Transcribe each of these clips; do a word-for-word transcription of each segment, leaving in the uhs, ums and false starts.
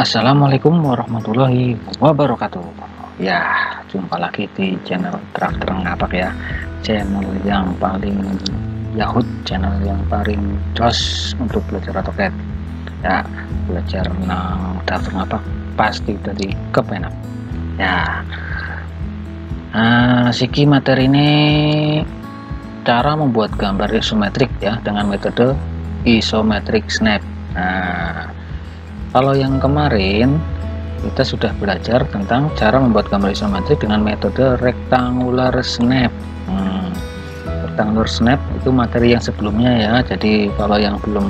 Assalamualaikum warahmatullahi wabarakatuh. Ya, jumpa lagi di channel Drafter Ngapak ya. Channel yang paling yahut, channel yang paling jos untuk belajar AutoCAD. Ya, belajar tentang Drafter Ngapak pasti dari kepenak. Ya. Nah, siki materi ini cara membuat gambar isometrik ya dengan metode isometric snap. Nah, kalau yang kemarin kita sudah belajar tentang cara membuat gambar isometrik dengan metode rectangular snap. Hmm, rectangular snap itu materi yang sebelumnya ya. Jadi kalau yang belum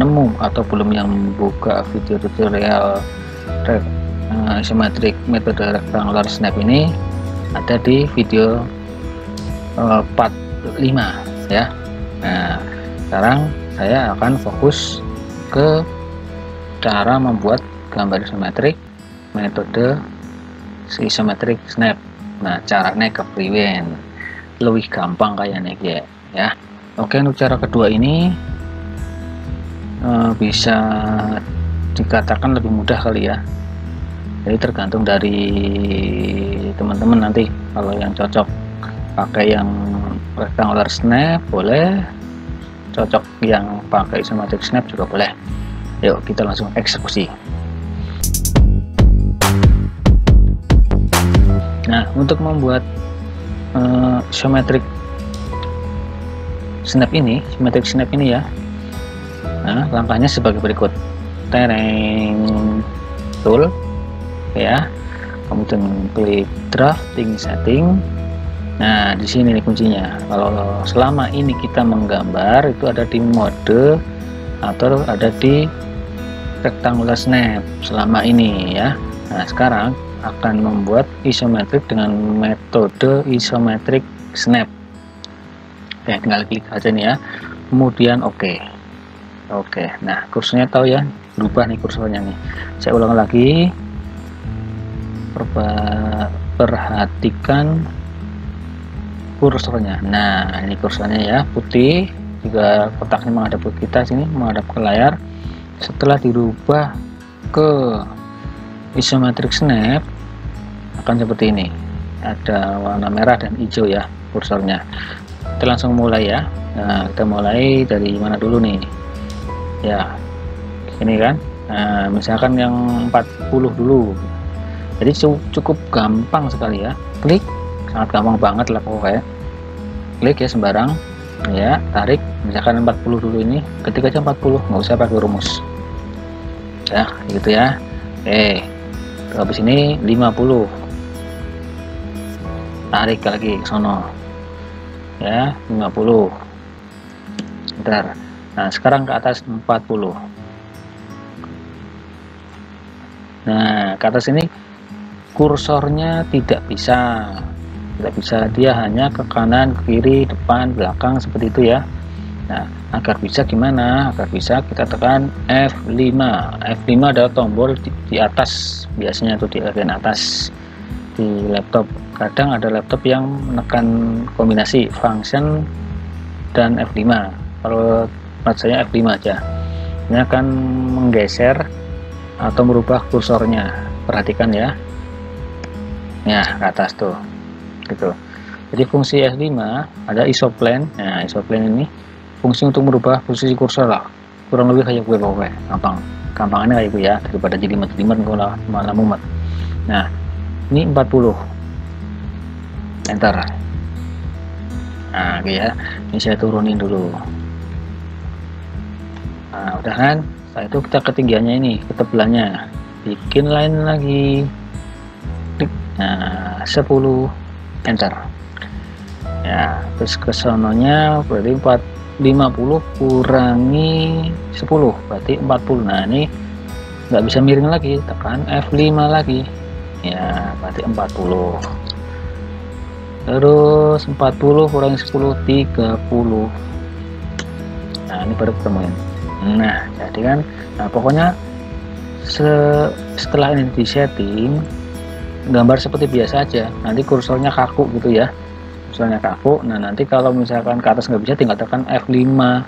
nemu atau belum yang membuka video tutorial rek, uh, isometrik metode rectangular snap ini ada di video uh, part lima ya. Nah, sekarang saya akan fokus ke cara membuat gambar isometrik metode isometric snap. Nah, caranya kepriwen lebih gampang kayaknya ya. Ya. Oke, untuk cara kedua ini eh, bisa dikatakan lebih mudah kali ya. Jadi tergantung dari teman-teman nanti, kalau yang cocok pakai yang rectangular snap boleh, cocok yang pakai isometric snap juga boleh. Yuk kita langsung eksekusi. Nah, untuk membuat uh, isometric snap ini, isometric snap ini ya. Nah, langkahnya sebagai berikut. Tereng tool ya. Kemudian pilih drafting setting. Nah, di sini nih kuncinya. Kalau selama ini kita menggambar itu ada di mode atau ada di rectangular snap selama ini ya. Nah, sekarang akan membuat isometrik dengan metode isometric snap ya. Tinggal klik aja nih ya, kemudian oke. Okay. Oke, okay. Nah, kursornya tahu ya, berubah nih kursornya nih. Saya ulang lagi, perhatikan kursornya. Nah, ini kursornya ya, putih, juga kotaknya menghadap ke kita, sini menghadap ke layar. Setelah dirubah ke isometric snap akan seperti ini, ada warna merah dan hijau ya kursornya. Kita langsung mulai ya. Nah, kita mulai dari mana dulu nih ya, ini kan. Nah, misalkan yang empat puluh dulu, jadi cukup gampang sekali ya. Klik, sangat gampang banget lah pokoknya. Klik ya sembarang ya, tarik, misalkan empat puluh dulu ini, ketik aja empat puluh, nggak usah pakai rumus ya gitu ya. Eh, habis ini lima puluh, tarik lagi ke sono ya, lima puluh bentar. Nah, sekarang ke atas empat puluh. Nah, ke atas ini kursornya tidak bisa tidak bisa, dia hanya ke kanan, ke kiri, depan, belakang, seperti itu ya. Nah, agar bisa gimana? Agar bisa kita tekan F lima. F lima adalah tombol di, di atas, biasanya itu di bagian atas di laptop. Kadang ada laptop yang menekan kombinasi function dan F lima. Kalau saya F lima aja, ini akan menggeser atau merubah kursornya. Perhatikan ya, ya ke atas tuh. Gitu. Jadi fungsi F lima ada isoplan. Nah, isoplan ini fungsi untuk merubah posisi kursor lah, kurang lebih kayak gue bawa gampang gampangannya kayak gue ya, daripada jadi metimer kalau malah mumet. Nah, ini empat puluh, enter. Nah, ya, ini saya turunin dulu. Nah, udah kan. Setelah itu kita ketinggiannya ini, ketebalannya, bikin line lagi, klik. Nah, sepuluh, enter ya. Terus ke sononya berarti empat, lima puluh kurangi sepuluh berarti empat puluh. Nah, ini nggak bisa miring lagi, tekan F lima lagi ya, berarti empat puluh. Terus empat puluh kurangi sepuluh, tiga puluh. Nah, ini baru ketemuin. Nah, jadi kan. Nah, pokoknya se setelah ini di setting gambar seperti biasa aja, nanti kursornya kaku gitu ya, kursornya kaku. Nah, nanti kalau misalkan ke atas nggak bisa, tinggal tekan F lima.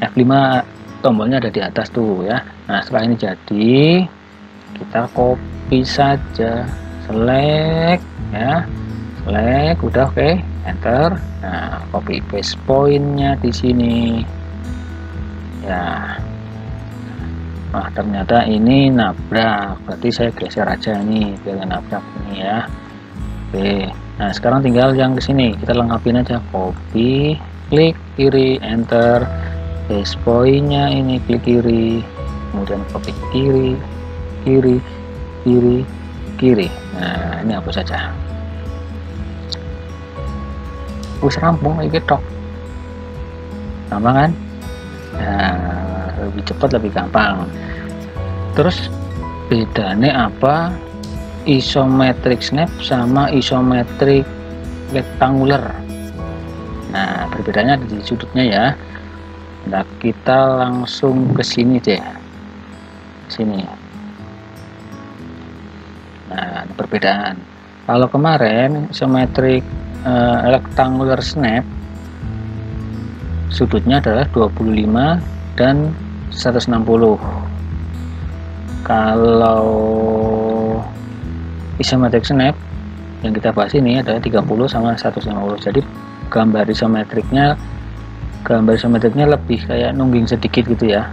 F lima tombolnya ada di atas tuh ya. Nah, setelah ini jadi kita copy saja, select ya, select, udah oke, okay. Enter. Nah, copy paste pointnya di sini ya. Nah, ternyata ini nabrak, berarti saya geser aja nih biar nabrak ini ya. Oke, okay. Nah sekarang tinggal yang ke sini kita lengkapin aja, copy, klik kiri, enter, paste pointnya ini klik kiri, kemudian copy kiri, kiri, kiri, kiri. Nah ini hapus saja. Wis rampung iki tok. Gampang kan? Nah, lebih cepat lebih gampang. Terus bedanya apa isometric snap sama isometric rectangular? Nah perbedaannya di sudutnya ya. Nah kita langsung ke sini deh. Sini. Nah, ada perbedaan. Kalau kemarin isometric eh, rectangular snap sudutnya adalah dua puluh lima dan seratus enam puluh. Kalau isometric snap yang kita bahas ini adalah tiga puluh sama seratus lima puluh. Jadi gambar isometriknya gambar isometriknya lebih kayak nungging sedikit gitu ya.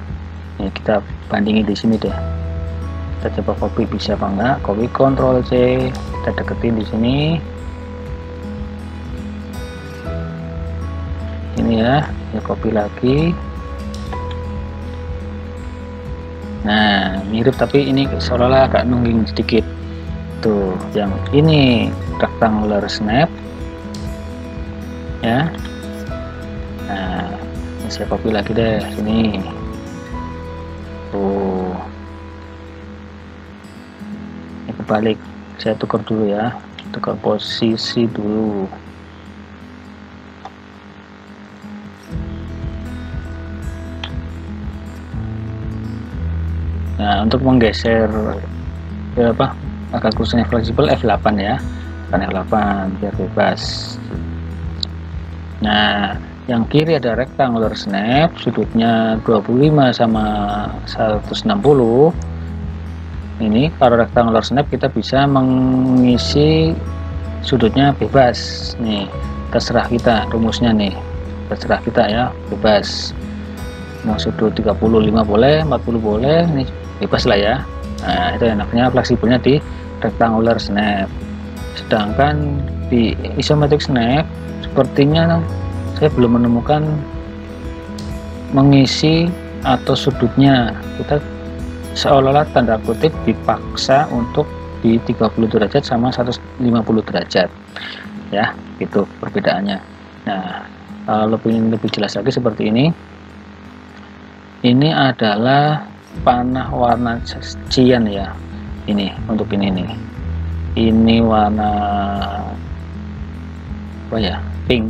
Ya, kita bandingin di sini deh. Kita coba copy bisa apa enggak? Copy Ctrl C, kita deketin di sini. Ini ya, ya copy lagi. Nah, mirip tapi ini seolah-olah agak nungging sedikit. Tuh, yang ini rectangular snap. Ya. Nah, saya copy lagi deh sini. Tuh, ini kebalik, saya tukar dulu ya, tukar posisi dulu. Nah untuk menggeser ya apa agak kursinya fleksibel F delapan ya, bukan F delapan biar bebas. Nah yang kiri ada rectangular snap sudutnya dua puluh lima sama seratus enam puluh. Ini kalau rectangular snap kita bisa mengisi sudutnya bebas nih, terserah kita rumusnya nih, terserah kita ya, bebas mau sudut tiga puluh lima boleh, empat puluh boleh, ini bebas lah ya. Nah itu enaknya fleksibelnya di rectangular snap. Sedangkan di isometric snap sepertinya saya belum menemukan mengisi atau sudutnya, kita seolah-olah tanda kutip dipaksa untuk di tiga puluh derajat sama seratus lima puluh derajat ya, itu perbedaannya. Nah kalau lebih, lebih jelas lagi seperti ini, ini adalah panah warna cyan ya, ini untuk ini nih, ini warna apa ya, pink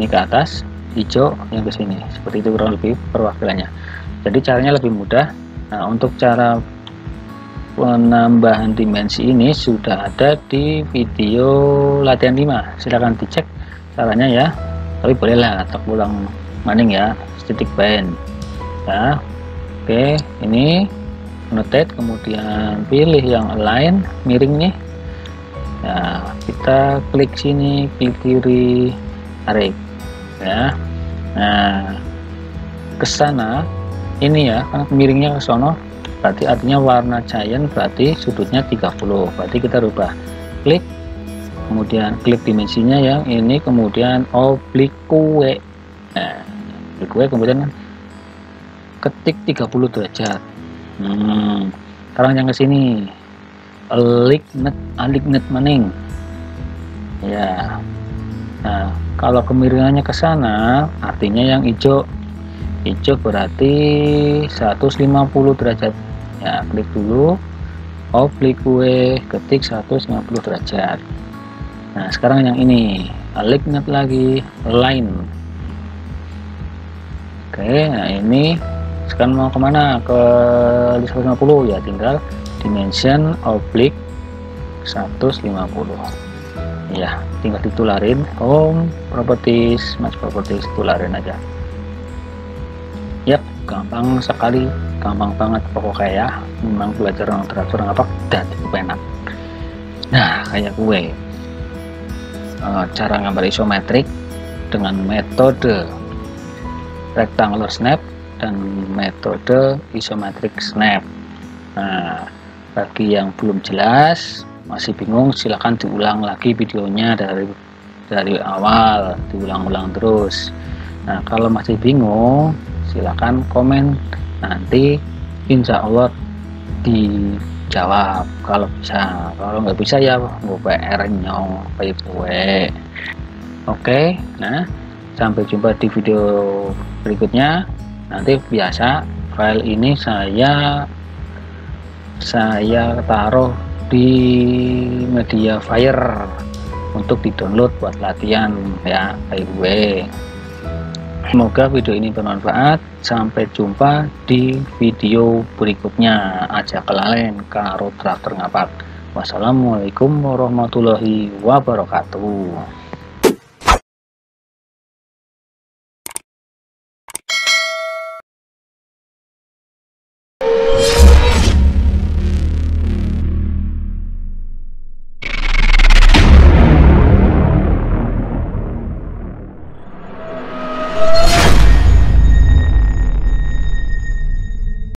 ini ke atas, hijau yang ke sini, seperti itu kurang lebih perwakilannya. Jadi caranya lebih mudah. Nah untuk cara penambahan dimensi ini sudah ada di video latihan lima, silahkan dicek caranya ya, tapi bolehlah tak pulang maning ya, titik band ya. Oke, ini notate, kemudian pilih yang align miring nih ya, kita klik sini, klik kiri, tarik ya. Nah ke sana ini ya, kan miringnya ke sono, berarti artinya warna cyan berarti sudutnya tiga puluh, berarti kita rubah, klik, kemudian klik dimensinya yang ini, kemudian obliqueway. Nah, obliqueway kemudian ketik tiga puluh derajat. Hmm, sekarang yang ke sini alignet, alignet maning ya. Nah kalau kemiringannya ke sana artinya yang hijau, hijau berarti seratus lima puluh derajat ya, klik dulu obliqueway, ketik seratus lima puluh derajat. Nah sekarang yang ini aligned lagi, line. Oke, nah ini sekarang mau kemana, ke seratus lima puluh ya, tinggal dimension oblique seratus lima puluh ya, tinggal ditularin home properties, match properties, tularin aja. Yap. gampang sekali, gampang banget pokoknya ya. Memang belajar tentang Drafter Ngapak dan cukup enak. Nah, kayak gue e, cara gambar isometrik dengan metode rectangular snap dan metode isometric snap. Nah, bagi yang belum jelas, masih bingung, silahkan diulang lagi videonya dari dari awal, diulang-ulang terus. Nah, kalau masih bingung, silahkan komen, nanti insya Allah dijawab kalau bisa. Kalau nggak bisa ya gue P R nyong kayak gue. Oke, nah sampai jumpa di video berikutnya. Nanti biasa file ini saya saya taruh di media Fire untuk didownload buat latihan ya kayak gue. Semoga video ini bermanfaat. Sampai jumpa di video berikutnya. Aja kelalen karo Drafter Ngapak. Wassalamualaikum warahmatullahi wabarakatuh.